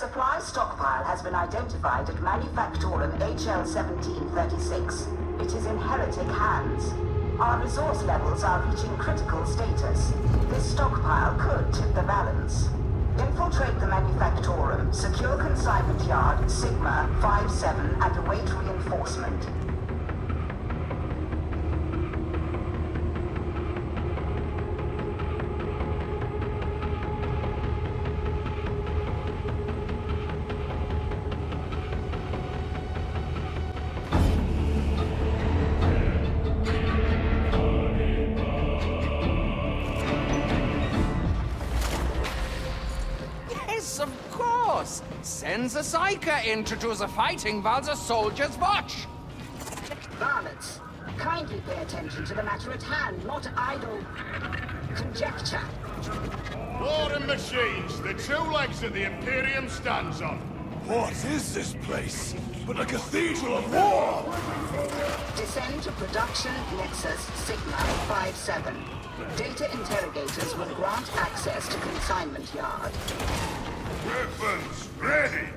supply stockpile has been identified at Manufactorum HL1736. It is in heretic hands. Our resource levels are reaching critical status. This stockpile could tip the balance. Infiltrate the Manufactorum, secure consignment yard Sigma 5-7 and await reinforcement. Of course! Sends a Psyker in to do the fighting while the soldiers watch! Varlets, kindly pay attention to the matter at hand, not idle conjecture. Warring machines, the two legs that the Imperium stands on. What is this place? But a cathedral of war! Descend to production Nexus Sigma 5-7. Data interrogators will grant access to consignment yard. Weapons ready!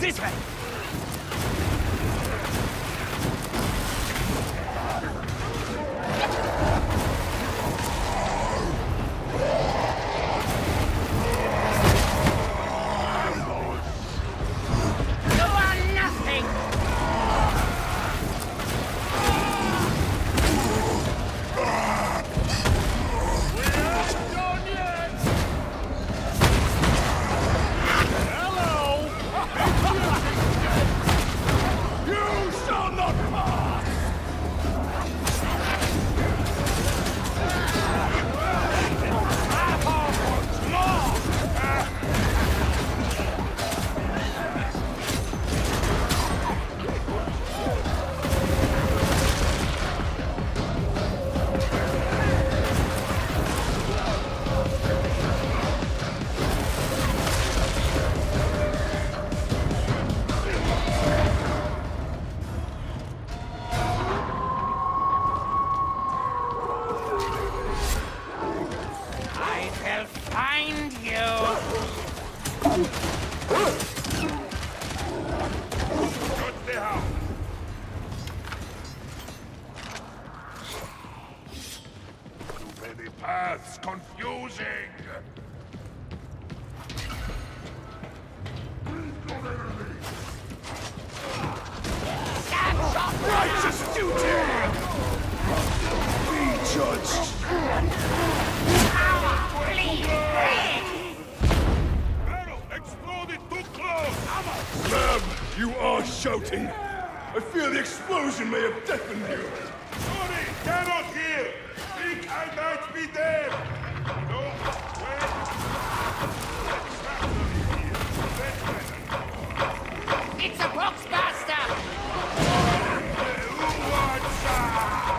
This way! Paths confusing. Righteous duty. Be judged. Our bleed red. Barrel exploded too close. Ma'am, you are shouting. I fear the explosion may have deafened you. Sorry, cannot hear. I might be dead! No, wait! Let's have them here! It's a boxmaster! Who wants that?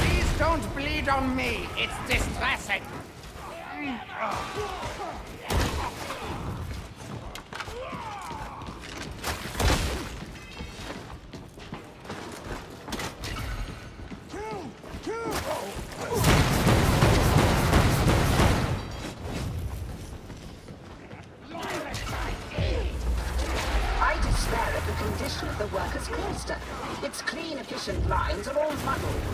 Please don't bleed on me! It's distressing! Of the workers' cluster. Its clean, efficient lines are all muddled.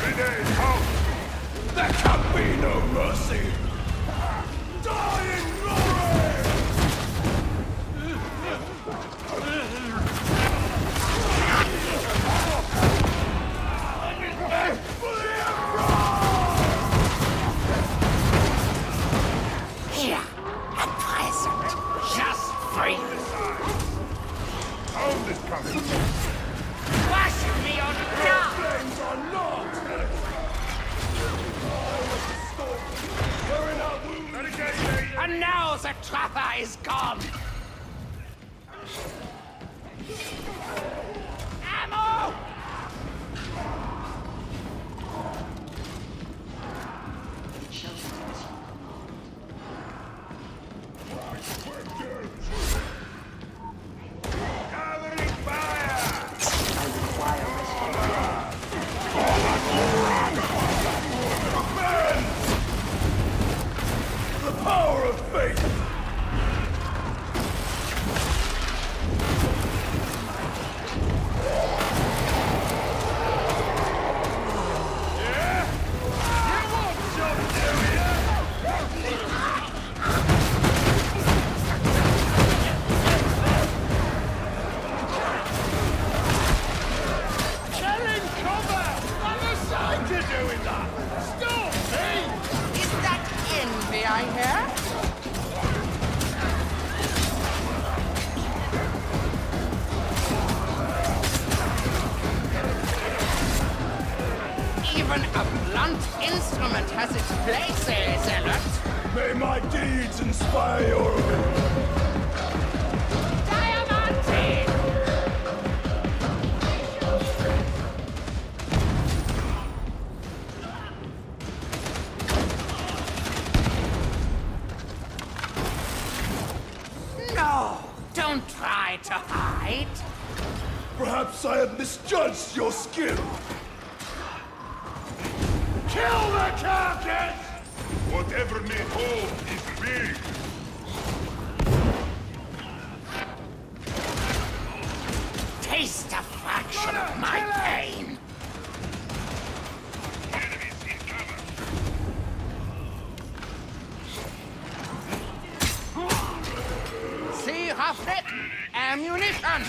Grenade out! There can be no mercy! Die in glory! Here, a present, just free. Wash me or not! Things are not! And now the trapper is gone! even a blunt instrument has its place, zealot. May my deeds inspire your... Diamante! No! Don't try to hide! Perhaps I have misjudged your skill! Kill the carcass! Whatever may hold is big! Taste a fraction of my pain! Enemies in cover! See how fit! Ammunition!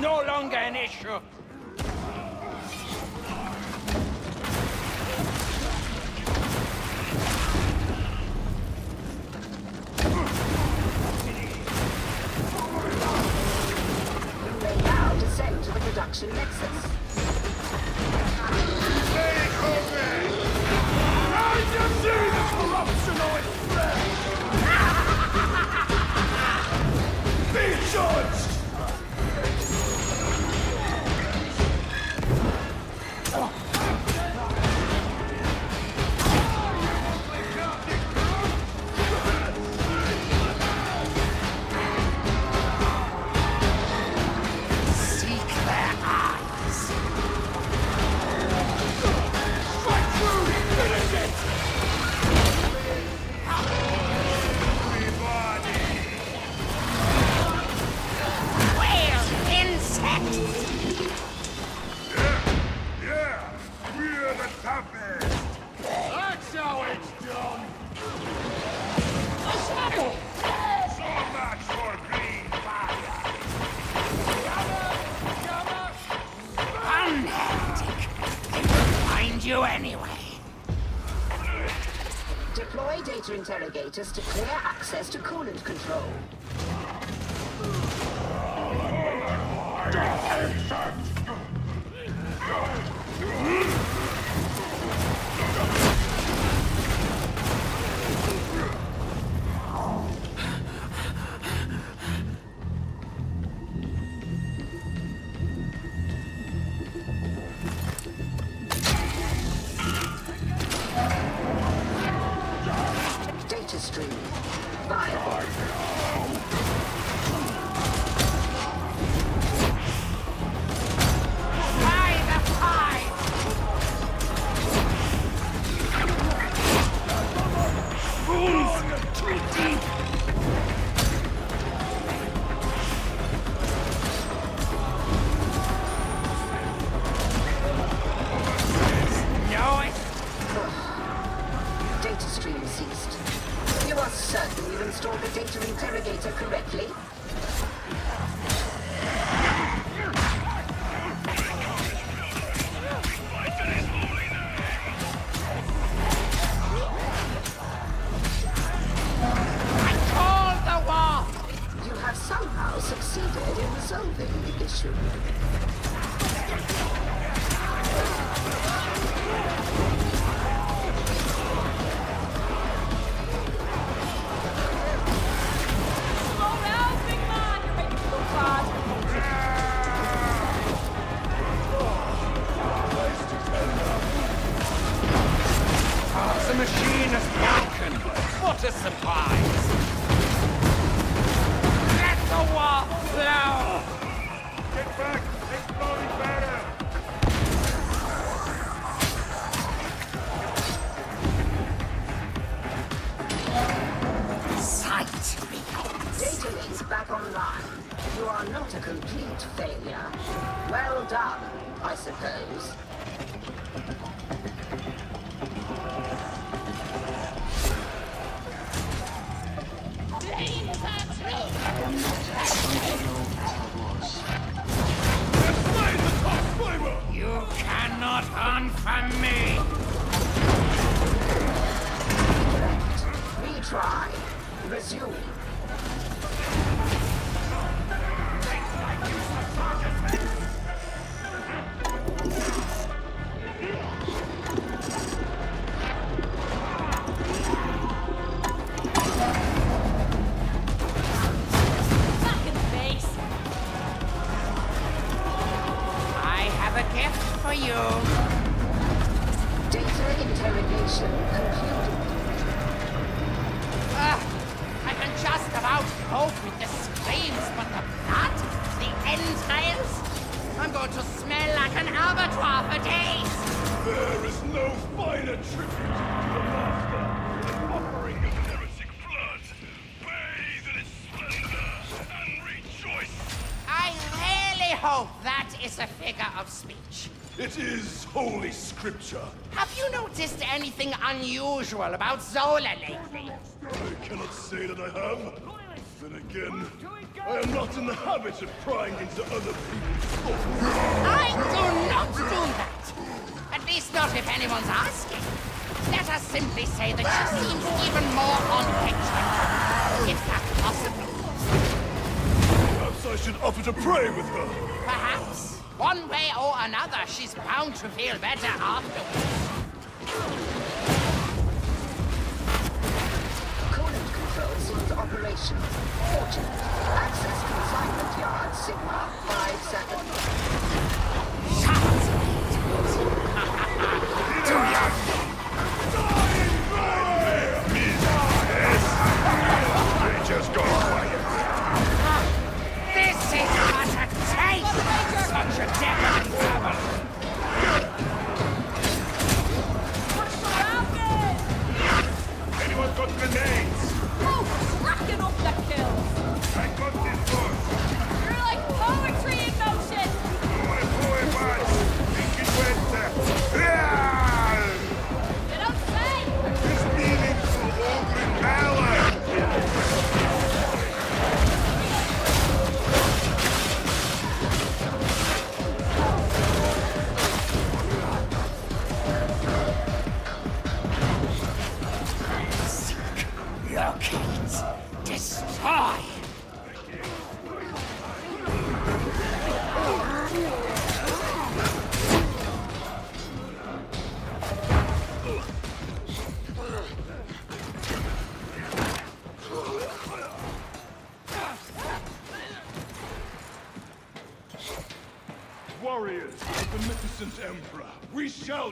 No longer an issue. Now descend to the production nexus. Take over! I can see the corruption of its breath! Be judged! Interrogators to clear access to coolant control. You cannot harm from me! try. Resuming. It is Holy Scripture. Have you noticed anything unusual about Zola lately? I cannot say that I have. Then again, I am not in the habit of prying into other people's thoughts. I do not do that. At least not if anyone's asking. Let us simply say that she seems even more on edge, if that's possible. Perhaps I should offer to pray with her. Perhaps. One way or another, she's bound to feel better afterwards. Coolant control seems operational. Fortune. Access consignment yard Sigma 5-7. Shut up! Do you?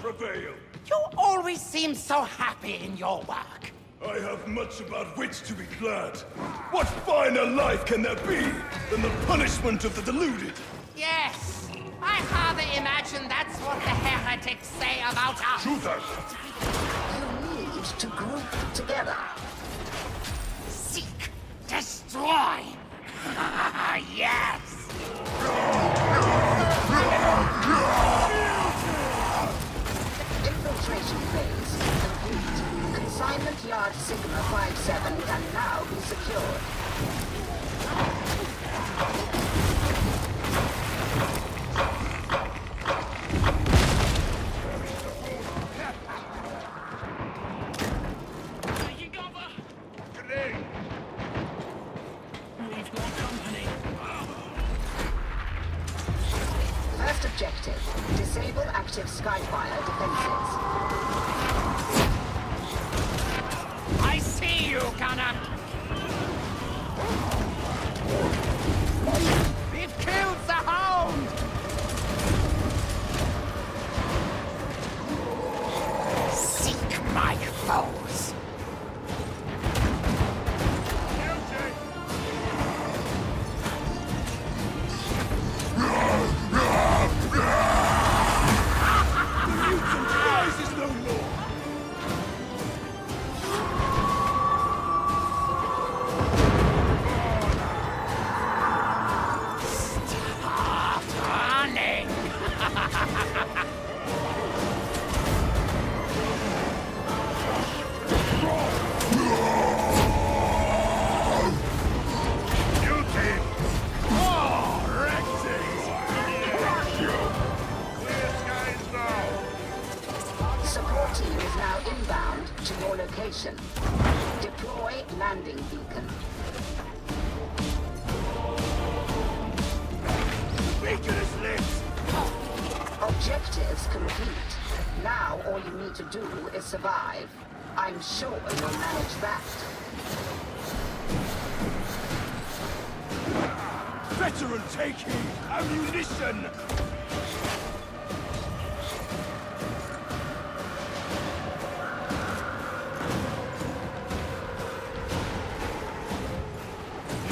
Prevail. You always seem so happy in your work. I have much about which to be glad. What finer life can there be than the punishment of the deluded? Yes, I rather imagine that's what the heretics say about us. True that. You need to group together. Seek. Destroy. Yes! Infiltration phase complete. Consignment yard Sigma 5-7 can now be secured. We've got company. First objective, disable active Skyfire defenses. team is now inbound to your location. Deploy landing beacon. Beacon is lit! Objectives complete. Now all you need to do is survive. I'm sure you'll manage that. Veteran, take heed! Ammunition!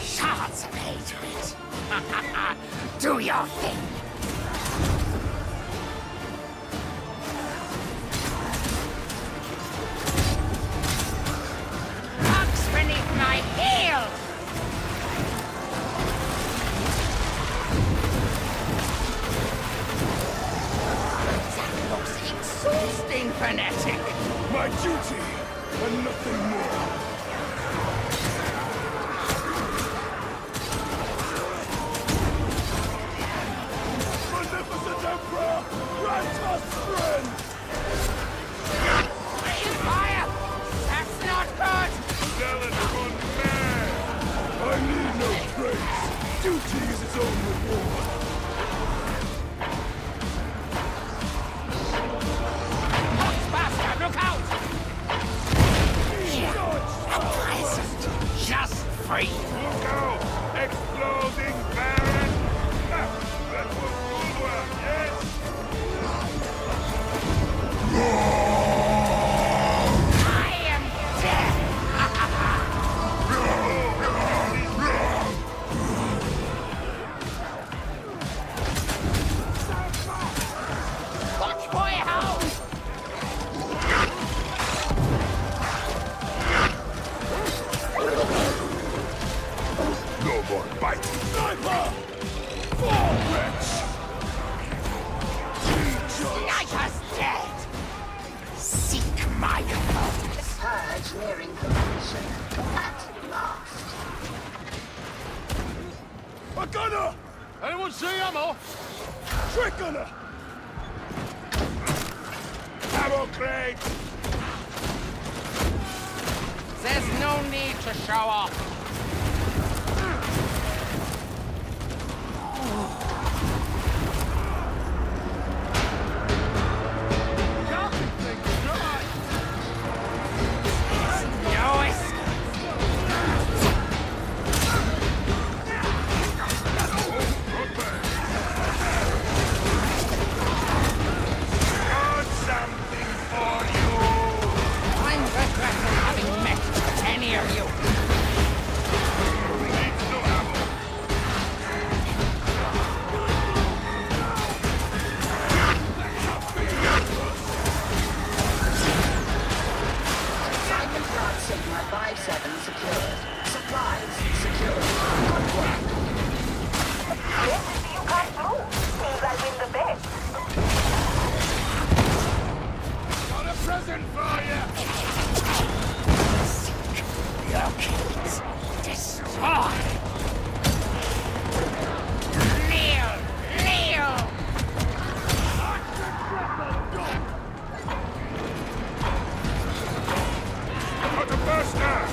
Shards of hatred! Do your thing! Rocks beneath my heel! Exhausting fanatic! My duty, and nothing more! Magnificent Emperor, grant us strength! Empire! That's not good! Delicate man! I need no grace. Duty is its own reward. Free. Look out! Exploding Baron! That was good work, yes? I am dead! Watch boy hound! More bite. Sniper! Fall, wretch! Sniper's dead! Seek my commands! Purge nearing completion. At last. A gunner! Anyone see ammo? Trick gunner! Ammo crate! There's no need to show off. Master!